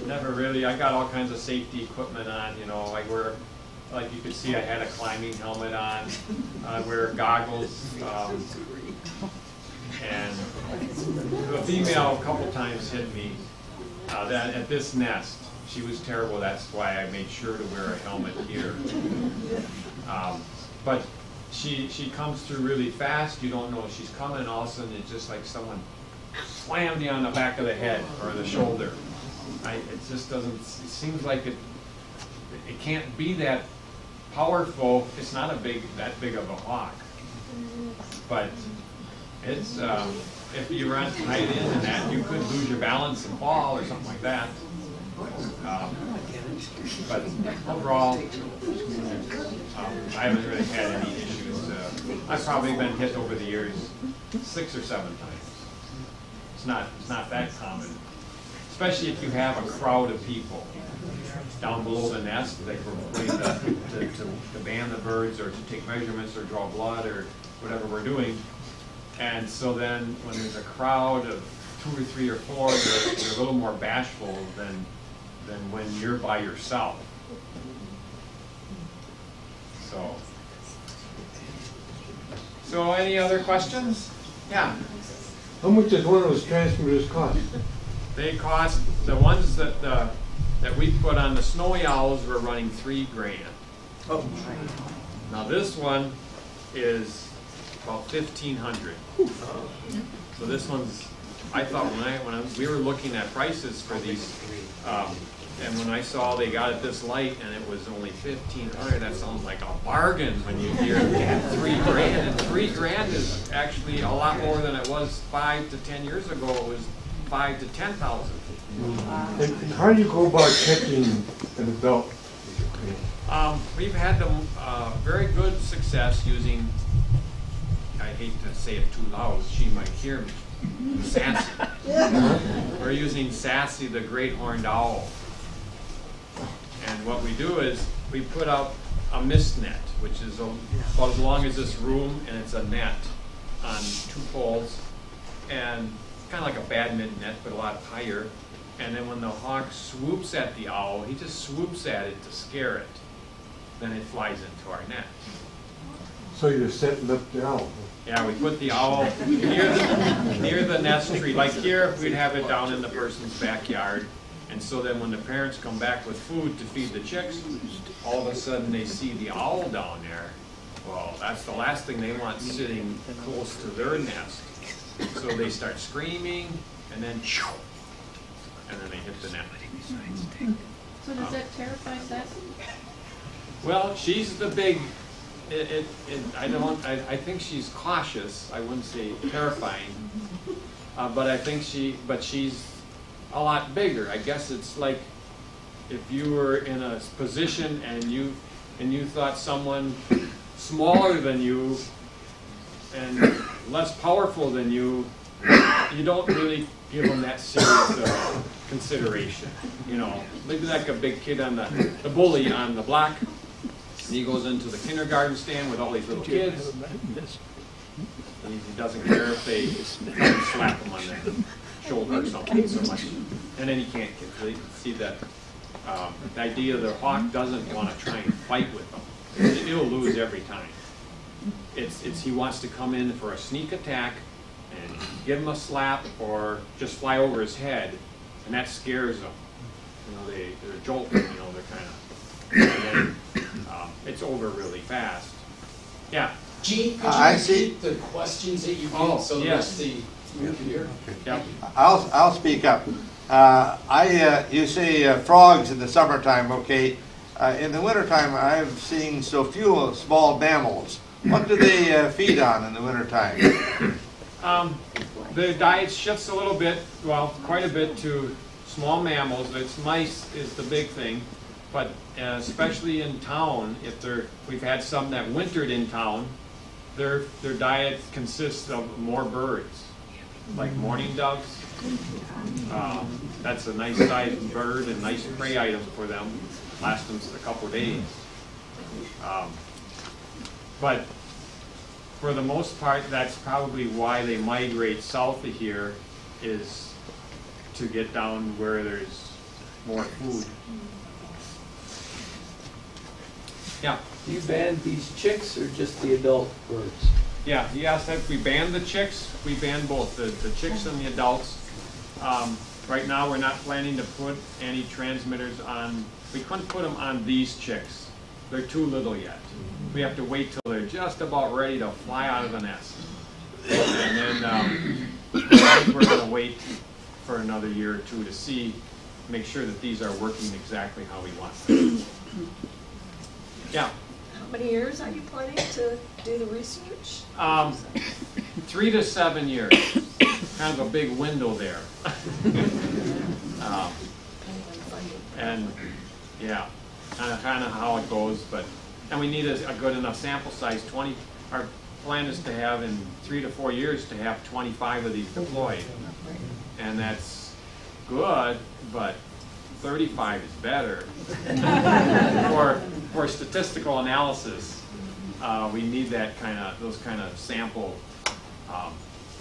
never really. I got all kinds of safety equipment on. You know, like where, like you could see, I had a climbing helmet on. I wear goggles. Um, and a female a couple times hit me. Uh, that at this nest. She was terrible. That's why I made sure to wear a helmet here. Um, but she she comes through really fast. You don't know if she's coming. All of a sudden, it's just like someone slammed you on the back of the head or the shoulder. I, it just doesn't. It seems like it it can't be that powerful. It's not a big that big of a hawk. But it's um, if you run tight in and that, you could lose your balance and fall or something like that. Um, but overall, um, I haven't really had any issues. Uh, I've probably been hit over the years six or seven times. It's not it's not that common, especially if you have a crowd of people down below the nest that were raised up to, to, to ban the birds or to take measurements or draw blood or whatever we're doing. And so then when there's a crowd of two or three or four, they're, they're a little more bashful than than when you're by yourself. So, so any other questions? Yeah. How much does one of those transmitters cost? They cost the ones that the that we put on the snowy owls were running three grand. Oh. Now this one is about fifteen hundred. Oh. So this one's. I thought when I when I, we were looking at prices for these, um, and when I saw they got it this light and it was only fifteen hundred, that sounds like a bargain when you hear three grand. And three grand is actually a lot more than it was five to ten years ago. It was five to ten thousand. And how do you go about catching an adult? Um, we've had the, uh, very good success using. I hate to say it too loud; she might hear me. Sassy. We're using Sassy, the great horned owl. And what we do is we put up a mist net, which is a, about as long as this room, and it's a net on two poles. And kind of like a badminton net, but a lot higher. And then when the hawk swoops at the owl, he just swoops at it to scare it. Then it flies into our net. So you're setting up the owl. Yeah, we put the owl near the, near the nest tree. Like here, we'd have it down in the person's backyard. And so then when the parents come back with food to feed the chicks, all of a sudden they see the owl down there. Well, that's the last thing they want sitting close to their nest. So they start screaming, and then, and then they hit the net. So does that terrify Sassy? Well, she's the big... It, it, it, I don't. I, I think she's cautious. I wouldn't say terrifying, uh, but I think she. But she's a lot bigger. I guess it's like if you were in a position and you and you thought someone smaller than you and less powerful than you, you don't really give them that serious uh, consideration. You know, maybe like a big kid on the the bully on the block. And he goes into the kindergarten stand with all these little kids. And he doesn't care if they slap him on the shoulder or something so much. And then he can't get. So you can see that um, the idea that the hawk doesn't want to try and fight with them. It, it'll lose every time. It's, it's he wants to come in for a sneak attack and give him a slap or just fly over his head, and that scares them. You know, they they're jolting. You know, they're kind of. And then, um, it's over really fast. Yeah. Gene, could you uh, repeat the questions that you oh, did so yes. the you can hear? Yep. I'll I'll speak up. Uh, I uh, you say uh, frogs in the summertime, okay? Uh, in the wintertime, I've seen so few small mammals. What do they uh, feed on in the wintertime? Um, the diet shifts a little bit, well, quite a bit to small mammals. It's mice is the big thing, but uh, especially in town, if they're, we've had some that wintered in town, their their diet consists of more birds, like mourning doves. Um, that's a nice sized bird and nice prey item for them. Lasts them a couple of days. Um, but for the most part, that's probably why they migrate south of here, is to get down where there's more food. Yeah. Do you ban these chicks or just the adult birds? Yeah, you asked if we ban the chicks. We ban both the, the chicks and the adults. Um, right now we're not planning to put any transmitters on, we couldn't put them on these chicks. They're too little yet. We have to wait till they're just about ready to fly out of the nest. And then um, I think we're going to wait for another year or two to see, make sure that these are working exactly how we want them. Yeah. How many years are you planning to do the research? Um, three to seven years. Kind of a big window there. um, and yeah, kind of, kind of how it goes, but and we need a, a good enough sample size. Twenty. Our plan is to have in three to four years to have twenty-five of these deployed. And that's good, but thirty-five is better. for, for statistical analysis, uh, we need that kind of, those kind of sample um,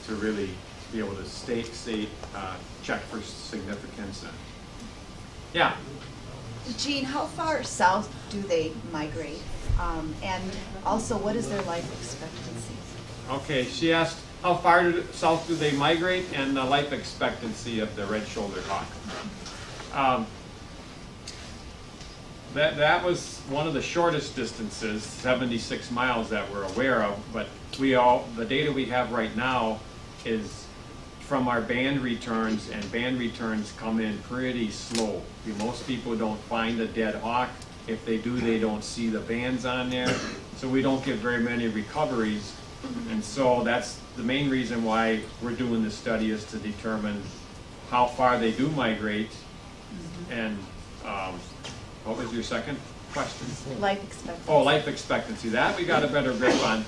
to really be able to state, state, uh, check for significance. And, yeah. Gene, how far south do they migrate? Um, and also, what is their life expectancy? Okay, she asked, how far south do they migrate and the life expectancy of the red-shouldered hawk. Um, that, that was one of the shortest distances, seventy-six miles that we're aware of, but we all, the data we have right now is from our band returns, and band returns come in pretty slow. Most people don't find a dead hawk. If they do, they don't see the bands on there, so we don't get very many recoveries. And so that's the main reason why we're doing this study, is to determine how far they do migrate. And um, what was your second question? Life expectancy. Oh, life expectancy. That we got a better grip on.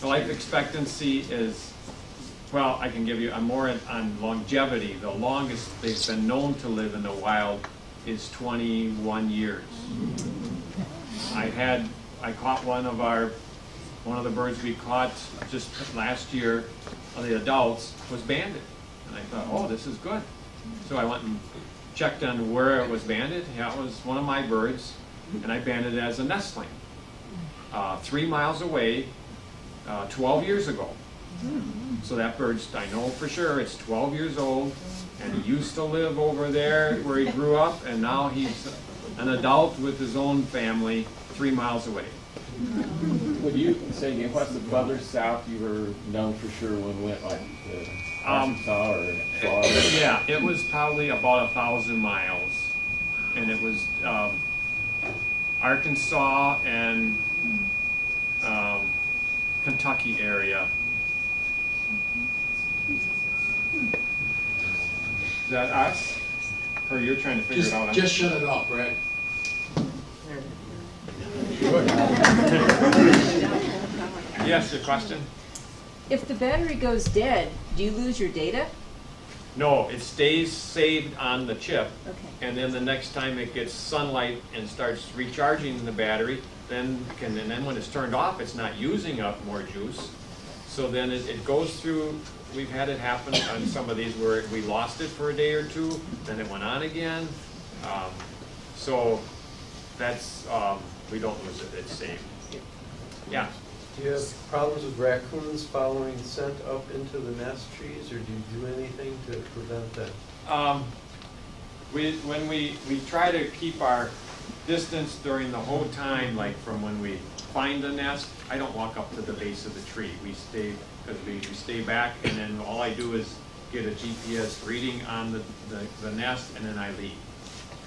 The life expectancy is, well, I can give you, I'm more on longevity. The longest they've been known to live in the wild is twenty-one years. I had, I caught one of our, one of the birds we caught just last year, the adults, was banded. And I thought, oh, this is good. So I went and checked on where it was banded. Yeah, it was one of my birds, and I banded it as a nestling. Uh, three miles away, uh, twelve years ago. So that bird's, I know for sure, it's twelve years old, and he used to live over there where he grew up, and now he's an adult with his own family three miles away. Would you say it was the further south you were known for sure when went, like uh, Arkansas um, or Florida? Yeah, it was probably about a thousand miles, and it was um, Arkansas and um, Kentucky area. Is that us, or you're trying to figure just, it out? Just shut it off, Brad. Yes, your question. If the battery goes dead, do you lose your data? No, it stays saved on the chip. Okay. And then the next time it gets sunlight and starts recharging the battery, then can, and then when it's turned off, it's not using up more juice. So then it, it goes through. We've had it happen on some of these where we lost it for a day or two, then it went on again. Um, so that's um, we don't lose it. It's saved. Yeah. Do you have problems with raccoons following scent up into the nest trees, or do you do anything to prevent that? Um, we, when we, we try to keep our distance during the whole time, like from when we find the nest, I don't walk up to the base of the tree. We stay, because we, we stay back, and then all I do is get a G P S reading on the, the, the nest, and then I leave.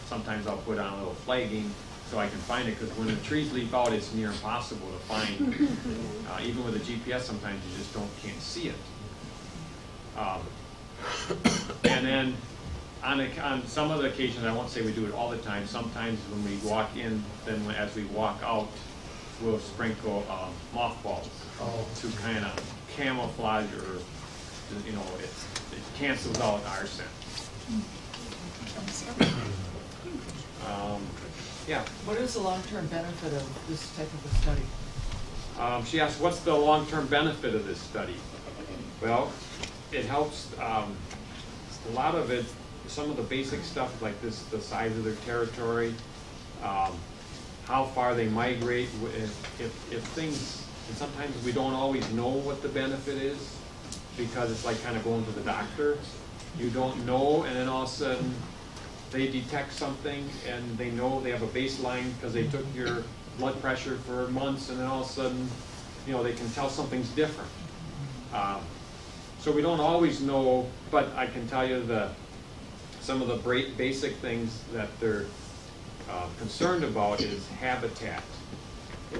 Sometimes I'll put on a little flagging, so I can find it, because when the trees leaf out, it's near impossible to find. Uh, even with a G P S, sometimes you just don't can't see it. Um, and then on, a, on some of the occasions, I won't say we do it all the time, sometimes when we walk in, then as we walk out, we'll sprinkle um, mothballs oh. to kind of camouflage, or, you know, it, it cancels out our scent. Um, yeah. What is the long-term benefit of this type of a study? Um, she asked, what's the long-term benefit of this study? Well, it helps um, a lot of it, some of the basic stuff like this, the size of their territory, um, how far they migrate, if, if, if things, and sometimes we don't always know what the benefit is, because it's like kind of going to the doctor. You don't know, and then all of a sudden they detect something and they know they have a baseline because they took your blood pressure for months, and then all of a sudden, you know, they can tell something's different. Um, so we don't always know, but I can tell you that some of the basic things that they're uh, concerned about is habitat.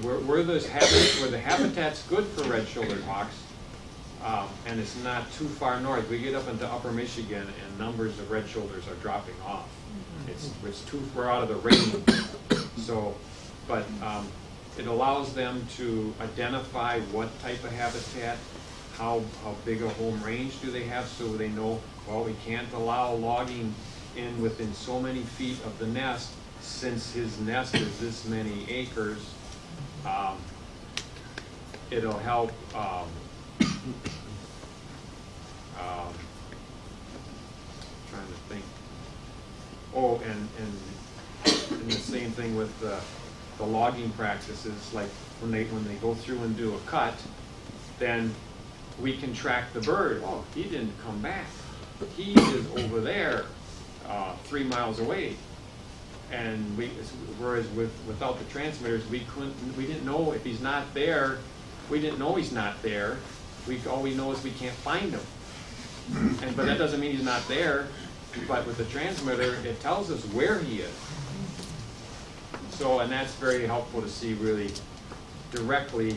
Were, were, those habit, were the habitats good for red-shouldered hawks? Um, and it's not too far north. We get up into upper Michigan and numbers of red shoulders are dropping off. It's, it's too far out of the range. So, but um, it allows them to identify what type of habitat, how, how big a home range do they have, so they know, well, we can't allow logging in within so many feet of the nest, since his nest is this many acres. Um, it'll help um, Um, trying to think. Oh, and, and and the same thing with the, the logging practices. Like when they when they go through and do a cut, then we can track the bird. Oh, he didn't come back. He is over there, uh, three miles away. And we, whereas with without the transmitters, we couldn't. We didn't know if he's not there. We didn't know he's not there. We, all we know is we can't find him. And, but that doesn't mean he's not there. But with the transmitter, it tells us where he is. So, and that's very helpful to see really directly.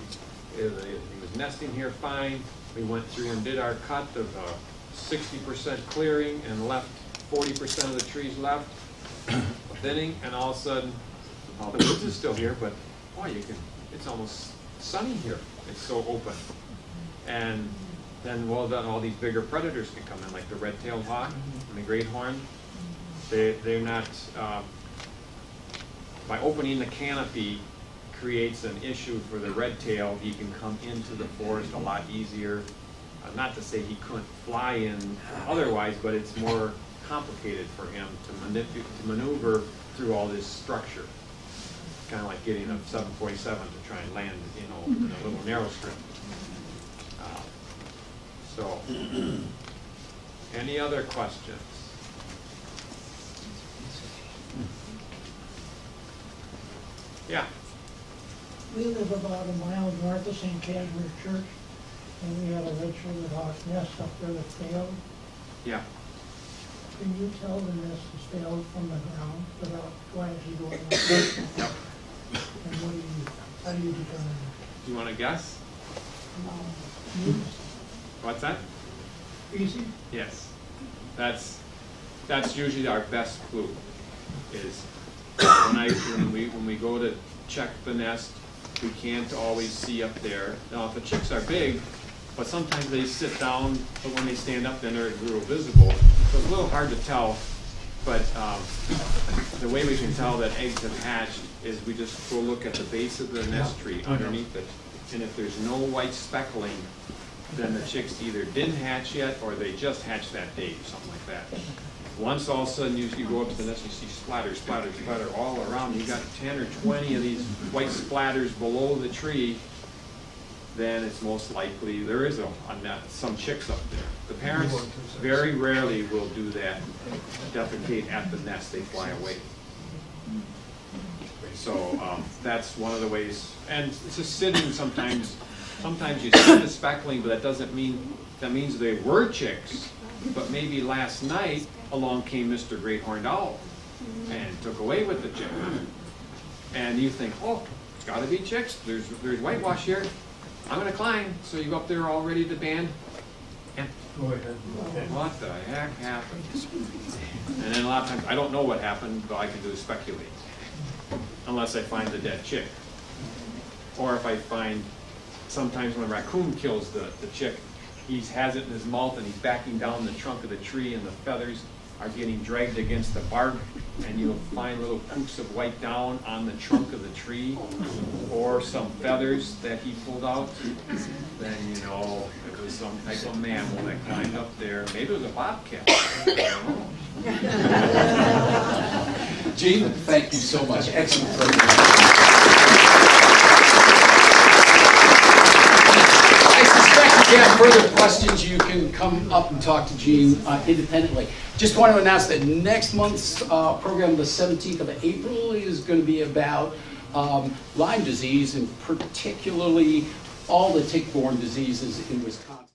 He was nesting here fine. We went through and did our cut of sixty percent clearing and left forty percent of the trees left, thinning, and all of a sudden, all the woods is still here, but boy, you can, it's almost sunny here. It's so open. And then, well, then all these bigger predators can come in, like the red-tailed hawk and the great horn. They, they're not, uh, by opening the canopy creates an issue for the red-tail. He can come into the forest a lot easier. Uh, not to say he couldn't fly in otherwise, but it's more complicated for him to, to maneuver through all this structure. Kind of like getting a seven forty-seven to try and land, you know, in a little narrow strip. Uh, so, any other questions? Yeah. We live about a mile north of Saint Casimir Church, and we had a red-shouldered hawk nest up there that failed. Yeah. Can you tell the nest has failed from the ground without quietly going up? Yep. And what do you, how do you determine it? Do you want to guess? Um, What's that? Easy. Yes. That's that's usually our best clue. Is when, I, when we when we go to check the nest, we can't always see up there. Now, if the chicks are big, but sometimes they sit down. But when they stand up, then they're real visible. So it's a little hard to tell. But um, the way we can tell that eggs have hatched is we just go look at the base of the nest tree underneath it. And if there's no white speckling, then the chicks either didn't hatch yet or they just hatched that day, something like that. Once all of a sudden you, you go up to the nest, you see splatter, splatter, splatter all around. You got ten or twenty of these white splatters below the tree, then it's most likely there is a, a nest, some chicks up there. The parents very rarely will do that, defecate at the nest, they fly away. So um, that's one of the ways, and it's just sitting sometimes. Sometimes you see the speckling, but that doesn't mean, that means they were chicks, but maybe last night along came Mister Great Horned Owl and took away with the chick. and you think, oh, it's got to be chicks. There's there's whitewash here. I'm going to climb. So you go up there all ready to band. And go ahead. What the heck happened? And then a lot of times I don't know what happened, but I can do is speculate, unless I find the dead chick, or if I find. Sometimes when a raccoon kills the, the chick, he has it in his mouth and he's backing down the trunk of the tree and the feathers are getting dragged against the bark, and you'll find little poops of white down on the trunk of the tree or some feathers that he pulled out. Then you know it was some type of mammal that climbed up there. Maybe it was a bobcat. Gene, thank you so much. Excellent program. If you have further questions, you can come up and talk to Gene uh, independently. Just want to announce that next month's uh, program, the seventeenth of April, is going to be about um, Lyme disease, and particularly all the tick-borne diseases in Wisconsin.